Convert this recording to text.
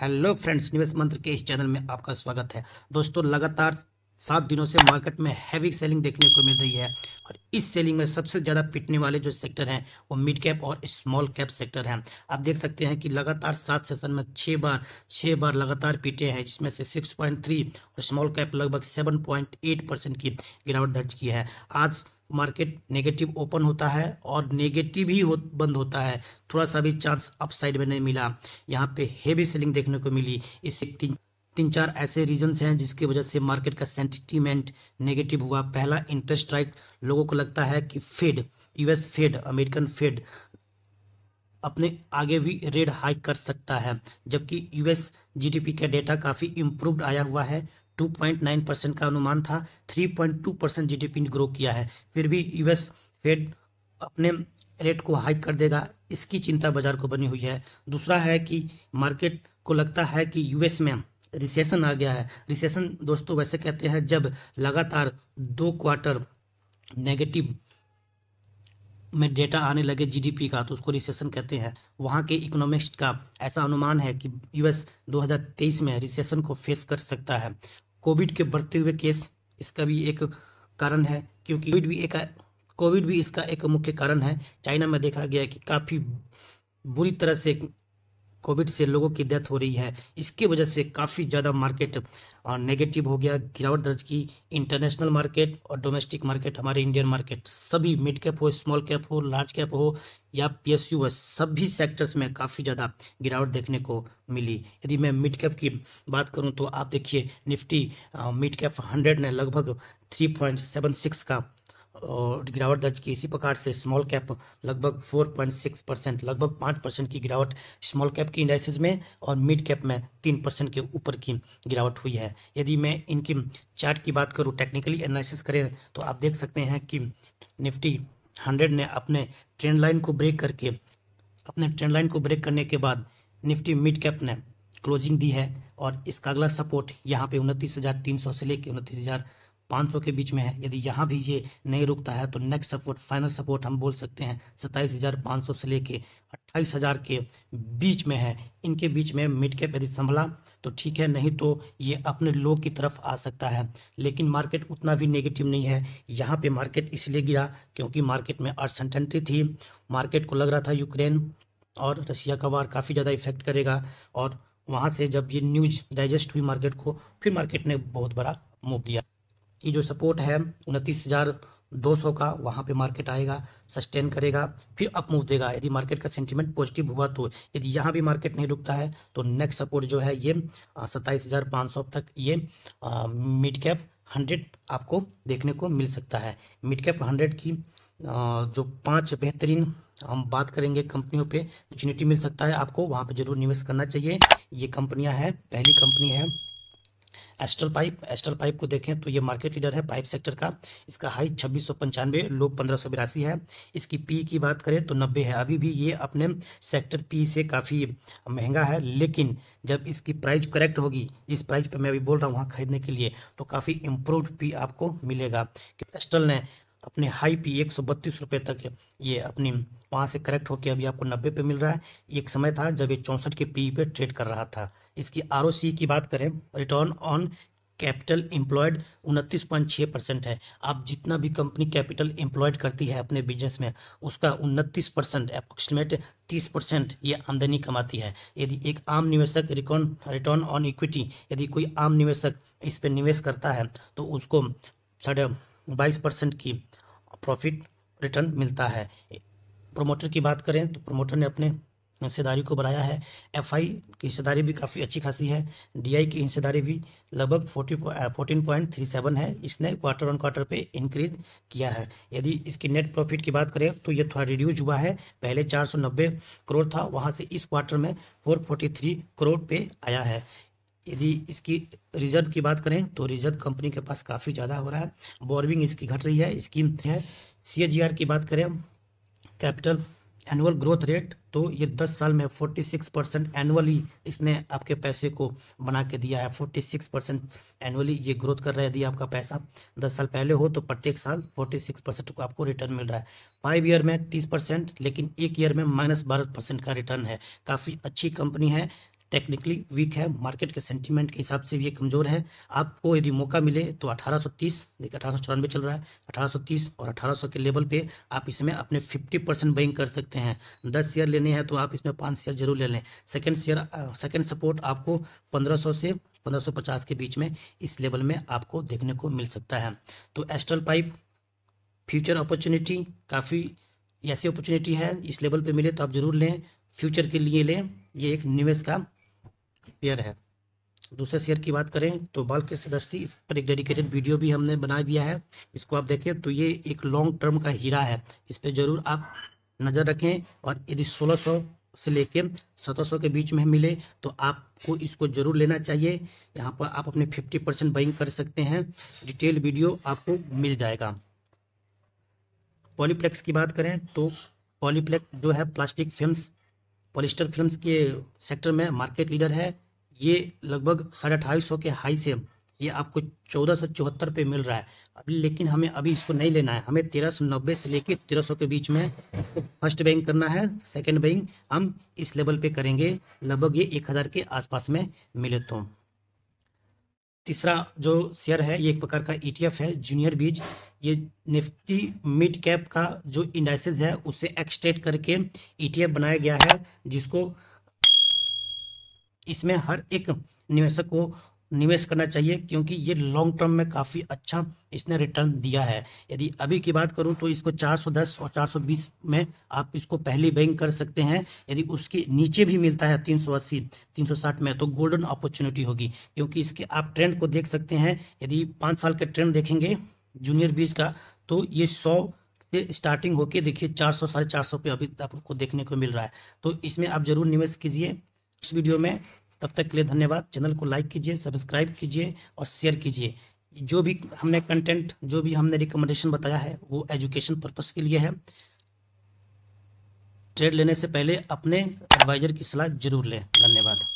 Hello friends, निवेश मंत्र के इस चैनल में आपका स्वागत है। दोस्तों, लगातार 7 दिनों से मार्केट में हैवी सेलिंग देखने को मिल रही है और इस सेलिंग में सबसे ज़्यादा पिटने वाले जो सेक्टर हैं वो मिड कैप और स्मॉल कैप सेक्टर हैं। आप देख सकते हैं कि लगातार 7 सेशन में 6 बार लगातार पीटे हैं, जिसमें से 6.3 और स्मॉल कैप लगभग 7.8% की गिरावट दर्ज की है। आज मार्केट नेगेटिव ओपन होता है और नेगेटिव ही बंद होता है, थोड़ा सा भी चांस अपसाइड में नहीं मिला। यहाँ पे हैवी सेलिंग देखने को मिली। इससे तीन चार ऐसे रीजंस हैं जिसकी वजह से मार्केट का सेंटिमेंट नेगेटिव हुआ। पहला, इंटरेस्ट रेट। लोगों को लगता है कि Fed, US Fed, American Fed अपने आगे भी रेट हाइक कर सकता है, जबकि यूएस जीडीपी का डेटा काफ़ी इम्प्रूवड आया हुआ है। 2.9% का अनुमान था, 3.2% जीडीपी ने ग्रो किया है। फिर भी यूएस फेड अपने रेट को हाइक कर देगा, इसकी चिंता बाजार को बनी हुई है। दूसरा है कि मार्केट को लगता है कि यूएस में रिसेशन आ गया है। रिसेशन दोस्तों वैसे कहते हैं जब लगातार 2 क्वार्टर नेगेटिव में डेटा आने लगे जीडीपी का, तो उसको रिसेशन कहते हैं। वहाँ के इकोनॉमिस्ट का ऐसा अनुमान है कि यूएस 2023 में रिसेशन को फेस कर सकता है। कोविड के बढ़ते हुए केस इसका भी एक कारण है, क्योंकि कोविड भी इसका एक मुख्य कारण है। चाइना में देखा गया कि काफ़ी बुरी तरह से कोविड से लोगों की डेथ हो रही है। इसकी वजह से काफ़ी ज़्यादा मार्केट नेगेटिव हो गया, गिरावट दर्ज की। इंटरनेशनल मार्केट और डोमेस्टिक मार्केट, हमारे इंडियन मार्केट, सभी मिड कैप हो, स्मॉल कैप हो, लार्ज कैप हो या पीएसयू हो, सभी सेक्टर्स में काफ़ी ज़्यादा गिरावट देखने को मिली। यदि मैं मिड कैप की बात करूं तो आप देखिए निफ्टी मिड कैप 100 ने लगभग 3.76 का और गिरावट दर्ज की। इसी प्रकार से स्मॉल कैप लगभग 4.6%, लगभग 5% की गिरावट स्मॉल कैप की इंडाइसेस में, और मिड कैप में 3% के ऊपर की गिरावट हुई है। यदि मैं इनकी चार्ट की बात करूं, टेक्निकली एनालिसिस करें तो आप देख सकते हैं कि निफ्टी 100 ने अपने ट्रेंड लाइन को ब्रेक करके, अपने ट्रेंड लाइन को ब्रेक करने के बाद निफ्टी मिड कैप ने क्लोजिंग दी है और इसका अगला सपोर्ट यहाँ पे 29,300 से लेकर 29,500 के बीच में है। यदि यहाँ भी ये नहीं रुकता है तो नेक्स्ट सपोर्ट, फाइनल सपोर्ट हम बोल सकते हैं 27,500 से लेके 28,000 के बीच में है। इनके बीच में मिड कैप यदि संभला तो ठीक है, नहीं तो ये अपने लो की तरफ आ सकता है। लेकिन मार्केट उतना भी नेगेटिव नहीं है। यहाँ पे मार्केट इसलिए गिरा क्योंकि मार्केट में अनसर्टेनिटी थी। मार्केट को लग रहा था यूक्रेन और रशिया का वार काफ़ी ज़्यादा इफेक्ट करेगा, और वहाँ से जब ये न्यूज डाइजेस्ट हुई मार्केट को, फिर मार्केट ने बहुत बड़ा मूव दिया। ये जो सपोर्ट है 29,200 का, वहाँ पे मार्केट आएगा, सस्टेन करेगा, फिर अप मूव देगा। यदि मार्केट का सेंटीमेंट पॉजिटिव हुआ तो। यदि यहाँ भी मार्केट नहीं रुकता है तो नेक्स्ट सपोर्ट जो है ये 27,500 तक ये मिड कैप 100 आपको देखने को मिल सकता है। मिड कैप 100 की जो 5 बेहतरीन हम बात करेंगे कंपनियों पे अपॉर्चुनिटी मिल सकता है आपको, वहाँ पर जरूर निवेश करना चाहिए। ये कंपनियाँ हैं। पहली कंपनी है एस्ट्रल पाइप। एस्ट्रल पाइप को देखें तो ये मार्केट लीडर है पाइप सेक्टर का। इसका हाई 2695, लो 1582 है। इसकी पी की बात करें तो 90 है। अभी भी ये अपने सेक्टर पी से काफ़ी महंगा है, लेकिन जब इसकी प्राइस करेक्ट होगी, जिस प्राइस पे मैं अभी बोल रहा हूँ वहाँ खरीदने के लिए, तो काफ़ी इम्प्रूव पी आपको मिलेगा। एस्ट्रल ने अपने हाई पी 132 रुपये तक ये अपनी वहाँ से करेक्ट होकर अभी आपको 90 पे मिल रहा है। एक समय था जब ये 64 के पी पे ट्रेड कर रहा था। इसकी आरओसी की बात करें, रिटर्न ऑन कैपिटल एम्प्लॉयड 29.6% है। आप जितना भी कंपनी कैपिटल एम्प्लॉयड करती है अपने बिजनेस में, उसका 29% अप्रोक्सीमेट 30% ये आमदनी कमाती है। यदि एक आम निवेशक रिटर्न ऑन इक्विटी, यदि कोई आम निवेशक इस पर निवेश करता है तो उसको 22% की प्रॉफिट रिटर्न मिलता है। प्रोमोटर की बात करें तो प्रोमोटर ने अपने हिस्सेदारी को बढ़ाया है। एफआई की हिस्सेदारी भी काफ़ी अच्छी खासी है। डीआई की हिस्सेदारी भी लगभग 14.37 है। इसने क्वार्टर ऑन क्वार्टर पे इंक्रीज किया है। यदि इसकी नेट प्रॉफिट की बात करें तो ये थोड़ा रिड्यूज हुआ है। पहले 490 करोड़ था, वहाँ से इस क्वार्टर में 443 करोड़ पे आया है। यदि इसकी रिजर्व की बात करें तो रिजर्व कंपनी के पास काफ़ी ज़्यादा हो रहा है। बोरविंग इसकी घट रही है। इसकी है सीएजीआर की बात करें, कैपिटल एनुअल ग्रोथ रेट, तो ये 10 साल में 46% एनुअली इसने आपके पैसे को बना के दिया है। 46% एनुअली ये ग्रोथ कर रहा है। यदि आपका पैसा 10 साल पहले हो तो प्रत्येक साल 46% को आपको रिटर्न मिल रहा है। 5 ईयर में 30%, लेकिन 1 ईयर में -12% का रिटर्न है। काफ़ी अच्छी कंपनी है। टेक्निकली वीक है, मार्केट के सेंटीमेंट के हिसाब से भी ये कमज़ोर है। आपको यदि मौका मिले तो 1830 देखिए 1894 चल रहा है, 1830 और 1800 के लेवल पे आप इसमें अपने 50% बाइंग कर सकते हैं। 10 शेयर लेने हैं तो आप इसमें 5 शेयर जरूर ले लें। सेकेंड सपोर्ट आपको 1500 से 1550 के बीच में इस लेवल में आपको देखने को मिल सकता है। तो एस्ट्रल पाइप फ्यूचर अपॉर्चुनिटी, काफ़ी ऐसी अपॉर्चुनिटी है, इस लेवल पे मिले तो आप ज़रूर लें, फ्यूचर के लिए लें, ये एक निवेश का शेयर है। दूसरे शेयर की बात करें तो बालकृष्ण इंडस्ट्रीज, इस पर एक डेडिकेटेड वीडियो भी हमने बना दिया है, इसको आप देखें। तो ये एक लॉन्ग टर्म का हीरा है, इस पर ज़रूर आप नज़र रखें और यदि 1600 से लेके 1700 के बीच में मिले तो आपको इसको ज़रूर लेना चाहिए। यहाँ पर आप अपने 50% बाइंग कर सकते हैं, डिटेल वीडियो आपको मिल जाएगा। पॉलीप्लेक्स की बात करें तो पॉलीप्लेक्स जो है प्लास्टिक फिल्म्स, पॉलिस्टर फिल्म्स के सेक्टर में मार्केट लीडर है। ये लगभग 2550 के हाई से ये आपको 1474 पे मिल रहा है अभी, लेकिन हमें अभी इसको नहीं लेना है। हमें 1390 से लेके 1300 के बीच में फर्स्ट बाइंग करना है। सेकंड बाइंग हम इस लेवल पे करेंगे, लगभग ये 1000 के आसपास में मिले तो। तीसरा जो शेयर है ये एक प्रकार का ETF है, जूनियर बीज। ये निफ्टी मिड कैप का जो इंडाइसेज है उससे एक्सट्रैक्ट करके ETF बनाया गया है, जिसको इसमें हर एक निवेशक को निवेश करना चाहिए क्योंकि ये लॉन्ग टर्म में काफ़ी अच्छा इसने रिटर्न दिया है। यदि अभी की बात करूं तो इसको 410 और 420 में आप इसको पहली बाइंग कर सकते हैं। यदि उसके नीचे भी मिलता है 380 360 में तो गोल्डन अपॉर्चुनिटी होगी, क्योंकि इसके आप ट्रेंड को देख सकते हैं। यदि 5 साल का ट्रेंड देखेंगे जूनियर बीज का तो ये 100 से स्टार्टिंग होकर देखिए 400 450 पे अभी आपको देखने को मिल रहा है। तो इसमें आप ज़रूर निवेश कीजिए इस वीडियो में। तब तक के लिए धन्यवाद। चैनल को लाइक कीजिए, सब्सक्राइब कीजिए और शेयर कीजिए। जो भी हमने कंटेंट, जो भी हमने रिकमेंडेशन बताया है वो एजुकेशन पर्पस के लिए है। ट्रेड लेने से पहले अपने एडवाइजर की सलाह जरूर लें। धन्यवाद।